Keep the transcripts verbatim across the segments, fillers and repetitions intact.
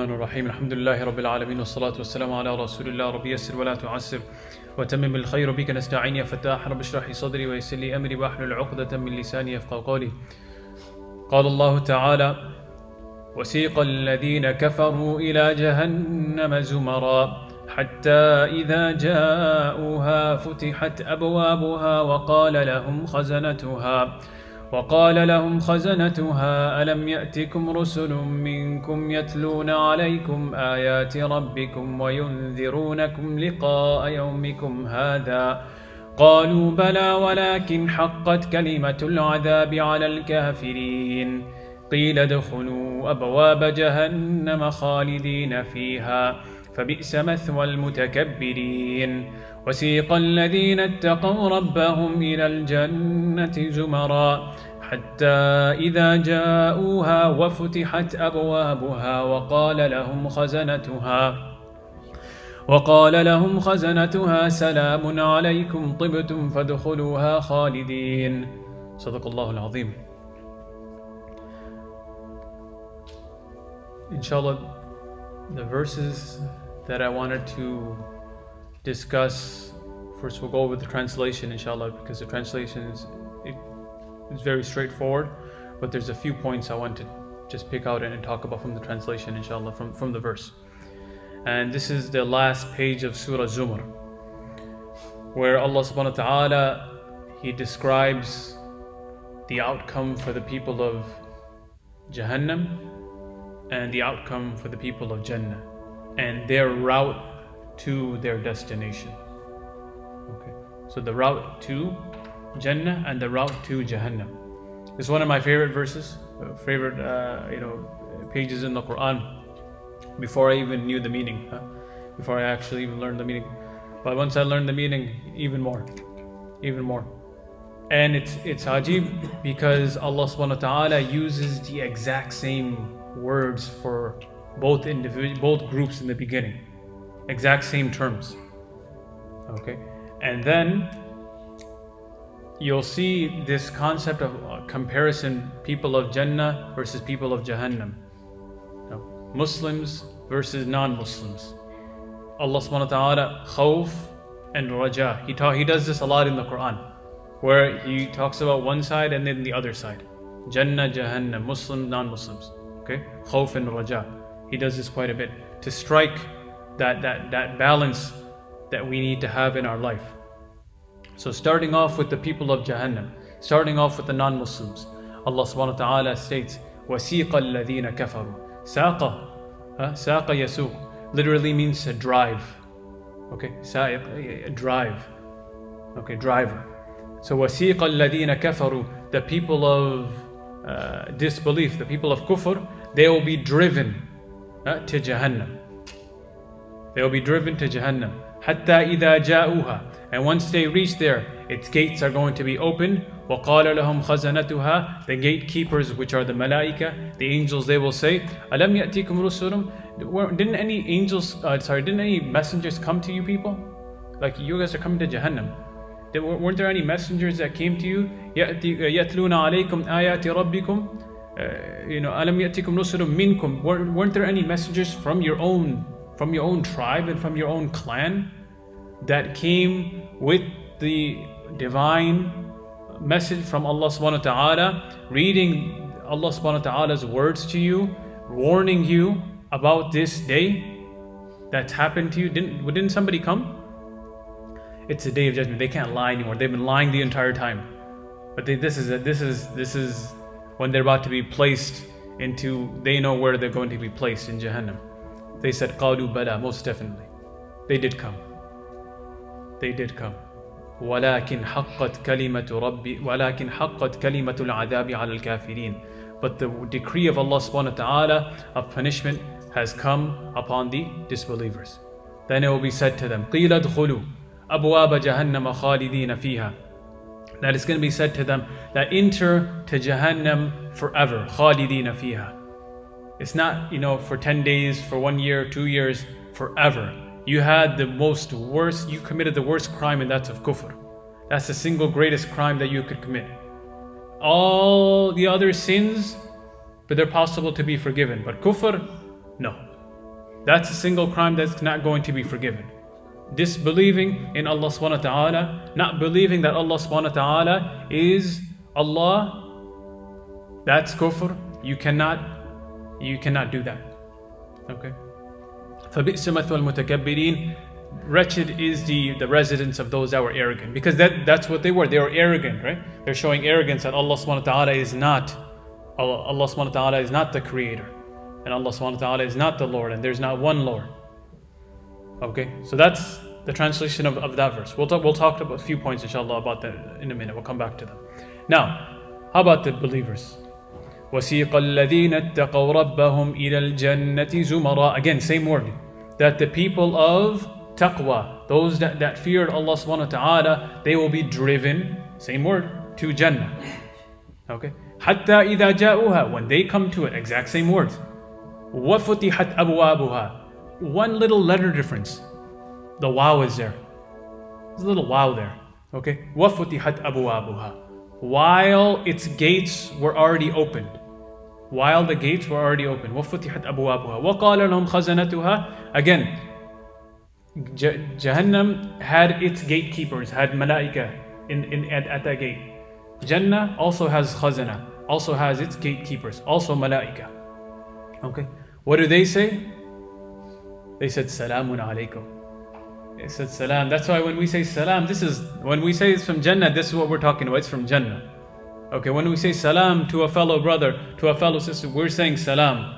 الرحمن الرحيم الحمد لله رب العالمين والصلاة والسلام على رسول الله رب يسر ولا تعسر وتمم الخير بك نستعين يا فتاح رب اشرح لي صدري ويسر لي أمري واحلل عقدة من لساني يفقهوا قولي قال الله تعالى وسيق الذين كفروا إلى جهنم زمرا حتى إذا جاءوها فتحت أبوابها وقال لهم خزنتها وقال لهم خزنتها ألم يأتكم رسل منكم يتلون عليكم آيات ربكم وينذرونكم لقاء يومكم هذا قالوا بلى ولكن حقت كلمة العذاب على الكافرين قيل ادخلوا أبواب جهنم خالدين فيها فبئس مثوى المتكبرين وسيق الذين اتقوا ربهم إلى الجنة زمرا حتى إذا جاءوها وفتحت أبوابها وقال لهم خزنتها وقال لهم خزنتها سلام عليكم طبتم فادخلوها خالدين صدق الله العظيم. Inshallah, the verses that I wanted to discuss, first we'll go with the translation inshallah, because the translation is, it, is very straightforward, but there's a few points I want to just pick out and talk about from the translation inshallah, from, from the verse. And this is the last page of Surah Az-Zumar, where Allah subhanahu wa ta'ala, He describes the outcome for the people of Jahannam and the outcome for the people of Jannah and their route to their destination. Okay, so the route to Jannah and the route to Jahannam. It's one of my favorite verses, favorite uh, you know, pages in the Quran, before I even knew the meaning, huh? Before I actually even learned the meaning. But once I learned the meaning, even more, even more. And it's it's ajib because Allah subhanahu wa ta'ala uses the exact same words for both individual, both groups in the beginning, exact same terms. Okay, and then you'll see this concept of comparison: people of Jannah versus people of Jahannam, no. Muslims versus non-Muslims. Allah subhanahu wa ta'ala, khawf and raja. He ta- He does this a lot in the Quran, where He talks about one side and then the other side: Jannah, Jahannam, Muslim, non-Muslims. Okay, khawf and raja. He does this quite a bit to strike that that that balance that we need to have in our life. So starting off with the people of Jahannam, starting off with the non-Muslims, Allah subhanahu wa ta'ala states, وَسِيقَ الَّذِينَ كَفَرُوا سَاقَ سَاقَ يَسُوقُ literally means to drive. Okay, سائق, drive. Okay, driver. So وَسِيقَ الَّذِينَ كَفَرُوا, the people of uh, disbelief, the people of kufr, they will be driven uh, to Jahannam. They will be driven to Jahannam. حَتَّى إِذَا جَاءُوهَا, and once they reach there, its gates are going to be opened. وَقَالَ لَهُمْ خَزَنَتُهَا, the gatekeepers, which are the malaika, the angels, they will say, أَلَمْ يَأْتِكُمْ رُسُلٌ, didn't any angels, uh, sorry, didn't any messengers come to you people? Like, you guys are coming to Jahannam. There, weren't there any messengers that came to you? يَتْلُونَ عَلَيْكُمْ آيَاتِ رَبِّكُمْ, Uh, you know, alam yatikum nusulun minkum, weren't there any messengers from your own from your own tribe and from your own clan that came with the divine message from Allah subhanahu wa ta'ala, reading Allah subhanahu wa ta'ala's words to you, warning you about this day that's happened to you? Didn't didn't somebody come? It's a day of judgment. They can't lie anymore. They've been lying the entire time, but they, this is a, this is this is when they're about to be placed into, they know where they're going to be placed in Jahannam. They said, قَالُوا بَلَى, most definitely. They did come. They did come. وَلَكِنْ حَقَّتْ كَلِمَةُ رَبِّ وَلَكِنْ حَقَّتْ كَلِمَةُ الْعَذَابِ عَلَى الْكَافِرِينَ. But the decree of Allah subhanahu wa ta'ala of punishment has come upon the disbelievers. Then it will be said to them, قِيلَ ادْخُلُوا أَبْوَابَ جَهَنَّمَ خَالِدِينَ فِيهَا, that it's going to be said to them that enter to Jahannam forever. Khalidina fiha. It's not, you know, for ten days, for one year, two years, forever. You had the most worst, you committed the worst crime, and that's of kufr. That's the single greatest crime that you could commit. All the other sins, but they're possible to be forgiven. But kufr, no. That's a single crime that's not going to be forgiven. Disbelieving in Allah subhanahu wa ta'ala, not believing that Allah subhanahu wa ta'ala is Allah, that's kufr. You cannot, you cannot do that. Okay. فَبِئْسَ مَثْوَى الْمُتَكَبِّرِينَ. Wretched is the, the residence of those that were arrogant. Because that, that's what they were. They were arrogant, right? They're showing arrogance that Allah subhanahu wa ta'ala is not, Allah, Allah subhanahu wa ta'ala is not the creator. And Allah subhanahu wa ta'ala is not the Lord. And there's not one Lord. Okay, so that's the translation of, of that verse. We'll talk, we'll talk about a few points inshallah about that in a minute. We'll come back to them. Now, how about the believers? وَسِيقَ الَّذِينَ اتَّقَوْ رَبَّهُمْ إِلَى الْجَنَّةِ زُمَرًا. Again, same word. That the people of taqwa, those that, that feared Allah subhanahu wa ta'ala, they will be driven, same word, to Jannah. Okay? حَتَّى إِذَا جَاءُوهَا. When they come to it, exact same words. وَفُتِحَتْ أَبْوَابُهَا. One little letter difference. The wow is there. There's a little wow there. Okay? وَفُتِحَتْ أَبْوَابُهَا. While its gates were already opened. While the gates were already opened. وَفُتِحَتْ أَبْوَابُهَا وَقَالَ لَهُمْ خَزَنَتُهَا. Again, Jahannam had its gatekeepers, had malaika in, in, at, at that gate. Jannah also has khazana, also has its gatekeepers, also malaika. Okay, what do they say? They said, Salamun alaykum. They said, Salam. That's why when we say Salam, this is, when we say it's from Jannah, this is what we're talking about, it's from Jannah. Okay, when we say Salam to a fellow brother, to a fellow sister, we're saying Salam.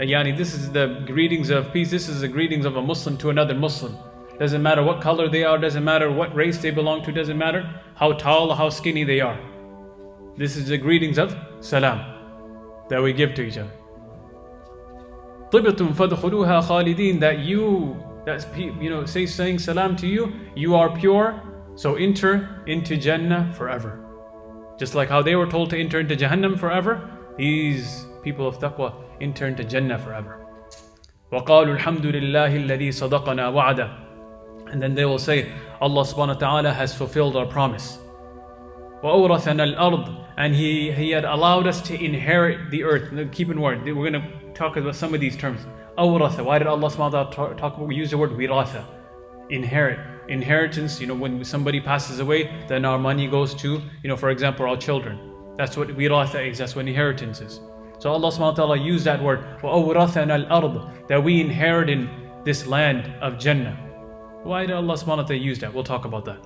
Yani, this is the greetings of peace, this is the greetings of a Muslim to another Muslim. Doesn't matter what color they are, doesn't matter what race they belong to, doesn't matter how tall or how skinny they are. This is the greetings of salam that we give to each other. طِبْتُمْ فَدْخُلُوهَا خَالِدِينَ. That you, that's, you know, say, saying salam to you, you are pure, so enter into Jannah forever. Just like how they were told to enter into Jahannam forever, these people of taqwa enter into Jannah forever. وَقَالُوا الْحَمْدُ لِلَّهِ الَّذِي صَدَقَنَا وَعَدَهُ. And then they will say, Allah subhanahu wa ta'ala has fulfilled our promise. وَأَوْرَثَنَا الْأَرْض. And he, he had allowed us to inherit the earth. Keep in word, we're going to talk about some of these terms. أَوْرَثَ. Why did Allah subhanahu wa ta'ala talk about, we use the word wiratha, inherit. Inheritance, you know, when somebody passes away, then our money goes to, you know, for example, our children. That's what wiratha is, that's what inheritance is. So Allah subhanahu wa ta'ala used that word, وَأَوْرَثَنَا الْأَرْضِ, that we inherit in this land of Jannah. Why did Allah subhanahu wa ta'ala use that? We'll talk about that.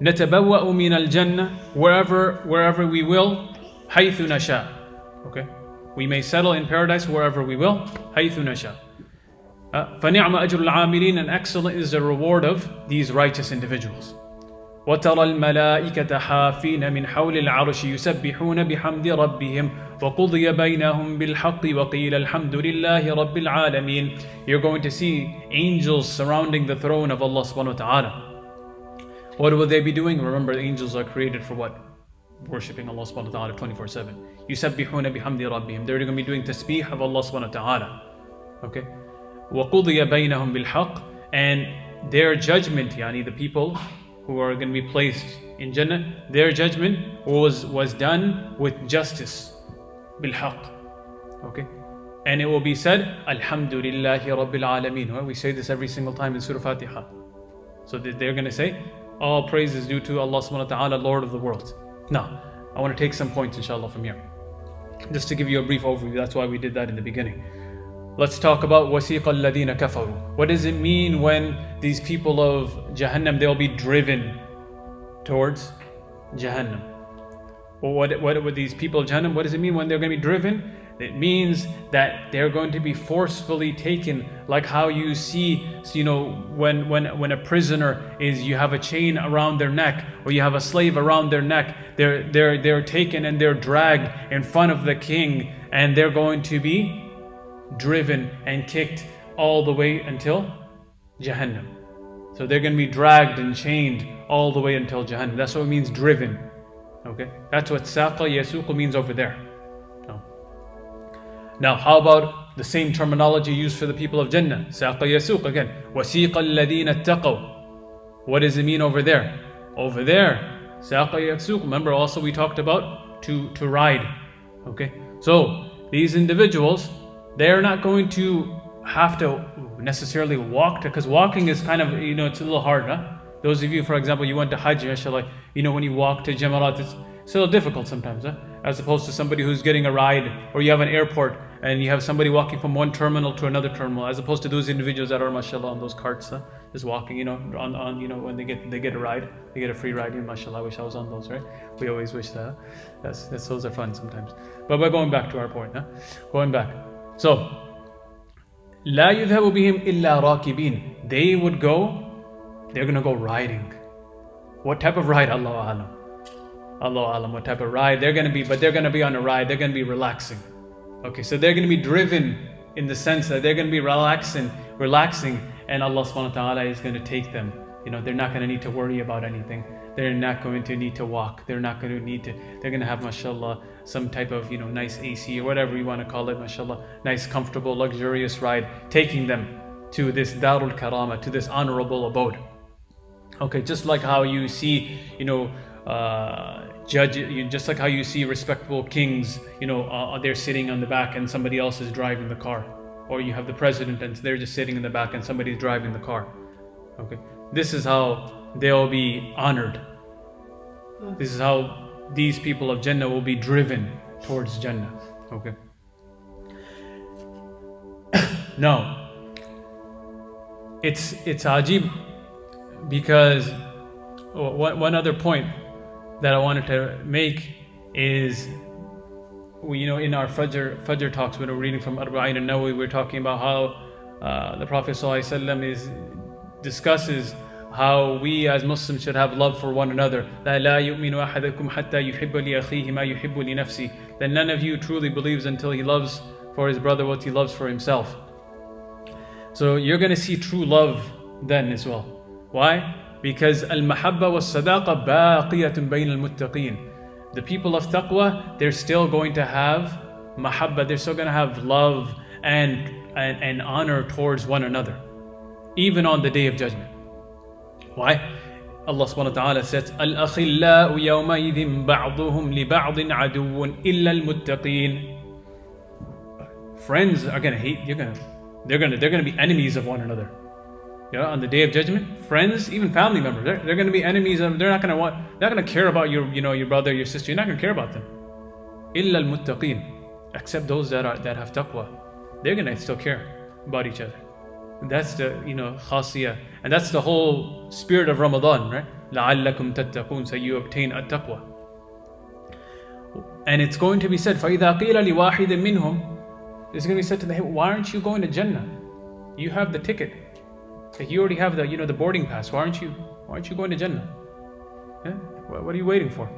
نَتَبَوَّأُ مِنَ الْجَنَّةِ, wherever, wherever we will, حَيْثُ نَشَاءُ. Okay? We may settle in paradise wherever we will, حَيْثُ نَشَاءُ. Uh, فَنِعْمَ أَجْرُ الْعَامِلِينَ, and excellent is the reward of these righteous individuals. وَتَرَى الْمَلَائِكَةَ حَافِينَ مِنْ حَوْلِ الْعَرْشِ يُسَبِّحُونَ بِحَمْدِ رَبِّهِمْ وَقُضِيَ بَيْنَهُمْ بِالْحَقِّ وَقِيلَ الْحَمْدُ لِلَّهِ رَبِّ الْعَالَمِينَ. You're going to see angels surrounding the throne of Allah subhanahu wa ta'ala. What will they be doing? Remember, the angels are created for what? Worshipping Allah subhanahu wa ta'ala twenty-four seven. يُسَبِّحُونَ بِحَمْدِ رَبِّهِمْ. They're going to be doing tasbih of Allah subhanahu wa ta'ala. Okay? وَقُضِيَ بَيْنَهُمْ بِالْحَقِّ. And their judgment, yani the people who are going to be placed in Jannah, their judgment was, was done with justice. Bilhaq. Okay? And it will be said, Alhamdulillahi Rabbil Alameen. We say this every single time in Surah Fatiha. So they're going to say, all praise is due to Allah subhanahu wa ta'ala, Lord of the world. Now, I want to take some points inshallah from here. Just to give you a brief overview, that's why we did that in the beginning. Let's talk about وَسِيقَ الَّذِينَ كَفَرُوا. What does it mean when these people of Jahannam, they'll be driven towards Jahannam? Well, what, what were these people of Jahannam? What does it mean when they're going to be driven? It means that they're going to be forcefully taken, like how you see, you know, when, when, when a prisoner is, you have a chain around their neck, or you have a slave around their neck. They're, they're, they're taken and they're dragged in front of the king, and they're going to be driven and kicked all the way until Jahannam. So they're going to be dragged and chained all the way until Jahannam. That's what it means, driven. Okay, that's what saqa yasuq means over there. No. Now, how about the same terminology used for the people of Jannah? Saqa yasuq again. وَسِيقَ الَّذِينَ اتَّقَوْا. What does it mean over there? Over there, saqa yasuq. Remember, also we talked about to to ride. Okay, so these individuals, they're not going to have to necessarily walk to, because walking is kind of, you know, it's a little hard, huh? Those of you, for example, you went to Hajj, mashallah, you know, when you walk to Jamarat, it's, it's a little difficult sometimes, huh? As opposed to somebody who's getting a ride, or you have an airport and you have somebody walking from one terminal to another terminal, as opposed to those individuals that are, mashallah, on those carts, huh? Just walking, you know, on, on, you know, when they get they get a ride, they get a free ride, you know, mashallah, I wish I was on those, right? We always wish that, huh? Yes, yes, those are fun sometimes. But we're going back to our point, huh? Going back. So, لَا يُذْهَبُ بِهِمْ إِلَّا رَاكِبِينَ. They would go, they're going to go riding. What type of ride? Allahu Alam. Allahu Alam, what type of ride they're going to be, but they're going to be on a ride, they're going to be relaxing. Okay, so they're going to be driven in the sense that they're going to be relaxing, relaxing, and Allah subhanahu wa ta'ala is going to take them. You know, they're not going to need to worry about anything. They're not going to need to walk. They're not going to need to, they're going to have, mashallah, some type of, you know, nice A C or whatever you want to call it, mashallah, nice, comfortable, luxurious ride, taking them to this Darul Karama, to this honorable abode. Okay, just like how you see, you know, uh, judge, just like how you see respectable kings, you know, uh, they're sitting on the back and somebody else is driving the car. Or you have the president and they're just sitting in the back and somebody's driving the car. Okay, this is how they'll be honored. This is how these people of Jannah will be driven towards Jannah. Okay. Now, it's it's ajib, because one other point that I wanted to make is, we, you know, in our Fajr, Fajr talks, when we're reading from Arbaeen and Nawawi, we're talking about how uh, the Prophet ﷺ is discusses how we as Muslims should have love for one another. That none of you truly believes until he loves for his brother what he loves for himself. So you're going to see true love then as well. Why? Because al-mahabba was-sadaqa baqiyatun bayna al-muttaqeen. The people of taqwa, they're still going to have mahabba, they're still going to have love and, and, and honor towards one another, even on the day of judgment. Why? Allah subhanahu wa ta'ala says, Al-akhillau yawmaidhin ba'duhum li ba'din aduwwun illa al-muttaqeen. Friends are going to hate, you're gonna, they're going to they're going to be enemies of one another. Yeah, on the day of judgment, friends, even family members, they're, they're going to be enemies. They're not going to want, they're not going to care about your, you know, your brother, your sister. You're not going to care about them. Illa al-muttaqeen, except those that are that have taqwa, they're going to still care about each other. And that's the, you know, khasiyah, and that's the whole spirit of Ramadan, right? لَعَلَّكُمْ تَتَّقُونَ, so you obtain at-taqwa. And it's going to be said, فَإِذَا قِيلَ لِوَاحِدٍ مِّنْهُمْ, it's going to be said to them, hey, why aren't you going to Jannah? You have the ticket. Like, you already have the, you know, the boarding pass. Why aren't you, why aren't you going to Jannah? Eh? What, what are you waiting for?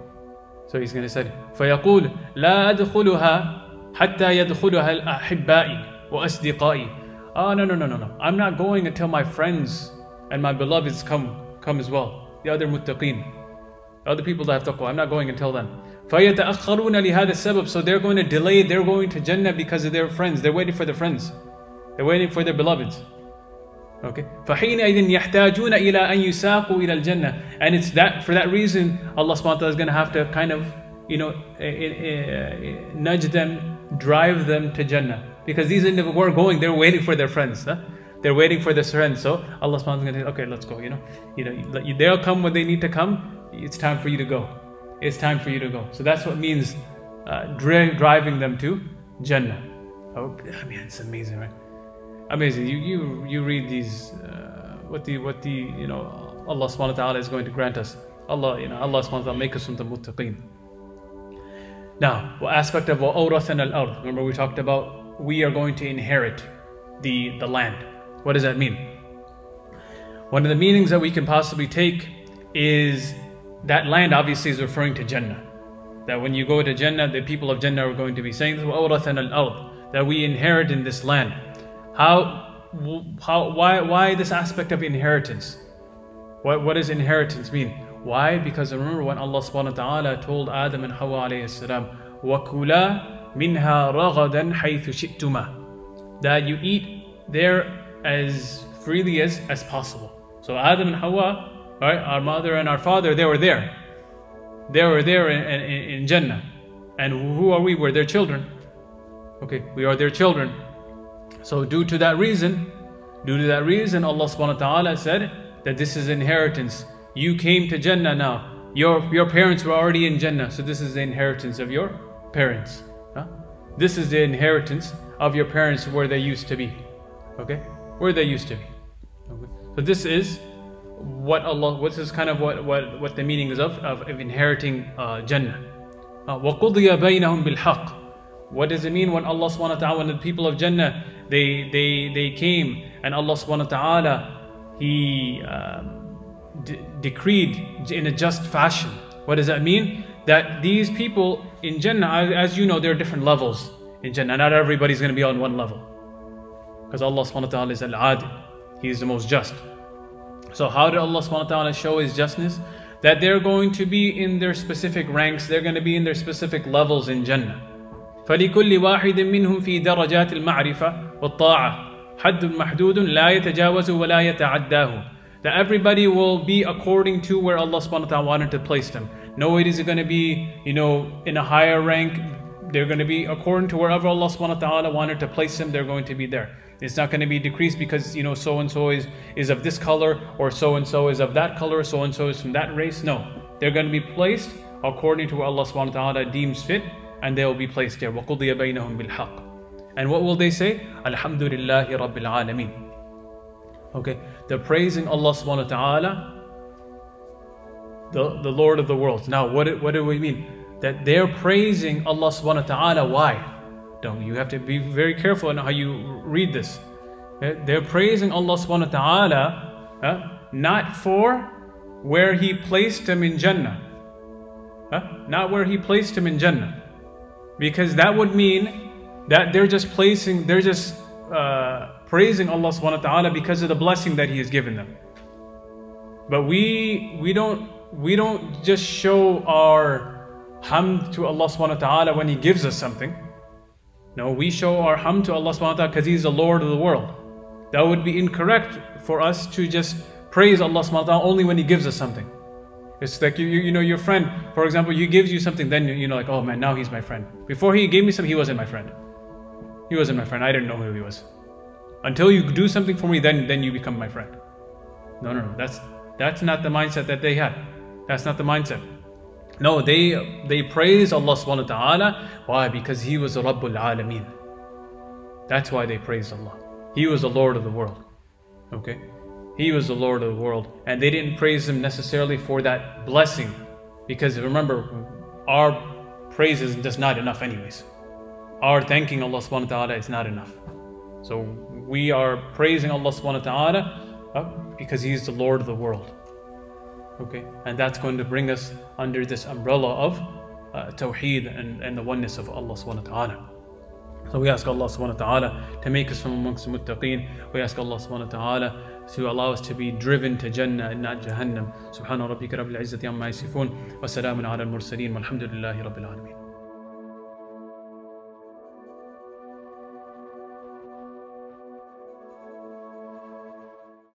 So he's going to say, فَيَقُولُ لَا أَدْخُلُهَا حَتَّى يَدْخُلُهَا الْأَحِبَّائِ وَأَصْدِقَائِ. Oh, no, no, no, no, no. I'm not going until my friends and my beloveds come come as well. The other muttaqeen, the other people that have taqwa, I'm not going until then. فَيَتَأَخَّرُونَ لِهَذَا السَّبَبِ, so they're going to delay, they're going to Jannah because of their friends. They're waiting for their friends. They're waiting for their beloveds. Okay. فَحِينَئِذٍ يَحْتَاجُونَ إِلَىٰ أَنْ يُسَاقُوا إِلَى الْجَنَّةِ. And it's that, for that reason, Allah subhanahu wa ta'ala is going to have to kind of, you know, eh, eh, eh, nudge them, drive them to Jannah. Because these individuals were going, they're waiting for their friends. Huh? They're waiting for their friends. So Allah subhanahu wa ta'ala is going to say, okay, let's go. You know, you know, they'll come when they need to come. It's time for you to go. It's time for you to go. So that's what means uh, dri driving them to Jannah. Oh, I mean, it's amazing, right? Amazing. You you you read these uh, what the what the you know Allah subhanahu wa ta'ala is going to grant us. Allah, you know, Allah subhanahu wa ta'ala make us from the muttaqeen. Now, what aspect of وَأَوْرَثَنَا الْأَرْضِ, remember we talked about we are going to inherit the the land. What does that mean? One of the meanings that we can possibly take is that land obviously is referring to Jannah. That when you go to Jannah, the people of Jannah are going to be saying وَأَوْرَثَنَا الْأَرْضِ, that we inherit in this land. How, how, why, why this aspect of inheritance? What, what does inheritance mean? Why? Because remember when Allah subhanahu wa ta'ala told Adam and Hawa alayhi salam, وَكُلَا مِنْهَا رَغَدًا حَيْثُ شِئْتُمَا, that you eat there as freely as, as possible. So Adam and Hawa, right, our mother and our father, they were there. They were there in, in, in Jannah. And who are we? We're their children. Okay, we are their children. So due to that reason, due to that reason, Allah subhanahu wa ta'ala said that this is inheritance. You came to Jannah now. Your, your parents were already in Jannah. So this is the inheritance of your parents. Huh? This is the inheritance of your parents where they used to be. Okay? Where they used to be. Okay. So this is what Allah, this is kind of what, what, what the meaning is of, of, of inheriting uh, Jannah. Uh, وَقُضِيَ بَيْنَهُمْ بِالْحَقِّ. What does it mean when Allah subhanahu wa ta'ala, when the people of Jannah, they, they, they came and Allah subhanahu wa ta'ala, He um, de decreed in a just fashion. What does that mean? That these people in Jannah, as you know, there are different levels in Jannah. Not everybody's going to be on one level. Because Allah subhanahu wa ta'ala is al-adil. He is the most just. So how did Allah subhanahu wa ta'ala show His justness? That they're going to be in their specific ranks. They're going to be in their specific levels in Jannah. فَلِكُلِّ وَاحِدٍ مِّنْهُمْ فِي دَرَجَاتِ الْمَعْرِفَةِ وَالطَّاعَةِ حَدٌّ مَحْدُودٌ لَا يَتَجَاوَزُ وَلَا يَتَعَدَّاهُ. That everybody will be according to where Allah subhanahu wa ta'ala wanted to place them. Nobody is going to be, you know, in a higher rank. They're going to be according to wherever Allah subhanahu wa ta'ala wanted to place them. They're going to be there. It's not going to be decreased because, you know, so-and-so is, is of this color, or so-and-so is of that color, so-and-so is from that race. No. They're going to be placed according to what Allah subhanahu wa ta'ala deems fit, and they will be placed there. وَقُضِيَ بَيْنَهُمْ بِالْحَقِّ. And what will they say? Alhamdulillahi Rabbil Alameen. Okay, they're praising Allah subhanahu wa ta'ala, the, the Lord of the worlds. Now, what, what do we mean? That they're praising Allah subhanahu wa ta'ala. Why? Don't, you have to be very careful in how you read this. They're praising Allah subhanahu wa ta'ala huh, not for where He placed him in Jannah. Huh? Not where He placed him in Jannah. Because that would mean that they're just placing, they're just uh, praising Allah subhanahu wa ta'ala because of the blessing that He has given them. But we we don't we don't just show our hamd to Allah subhanahu wa ta'ala when He gives us something. No, we show our hamd to Allah subhanahu wa ta'ala because He is the Lord of the world. That would be incorrect for us to just praise Allah subhanahu wa ta'ala only when He gives us something. It's like, you, you, you know, your friend, for example, he gives you something, then you know, like, oh man, now he's my friend. Before he gave me something, he wasn't my friend. He wasn't my friend. I didn't know who he was. Until you do something for me, then, then you become my friend. No, no, no. That's, that's not the mindset that they had. That's not the mindset. No, they they praise Allah subhanahu wa ta'ala. Why? Because He was Rabbul Alameen. That's why they praised Allah. He was the Lord of the world. Okay? He was the Lord of the world. And they didn't praise Him necessarily for that blessing. Because remember, our praise is just not enough anyways. Our thanking Allah subhanahu wa ta'ala is not enough. So we are praising Allah subhanahu wa ta'ala because He is the Lord of the world. Okay, and that's going to bring us under this umbrella of uh, Tawheed and, and the oneness of Allah subhanahu wa ta'ala. So we ask Allah subhanahu wa ta'ala to make us from amongst the muttaqeen. We ask Allah subhanahu wa ta'ala to allow us to be driven to Jannah and not Jahannam. Subhana rabbika rabbil izzati amma yasifun. Wa salamun ala al-mursaleen. Walhamdulillahi rabbil alameen.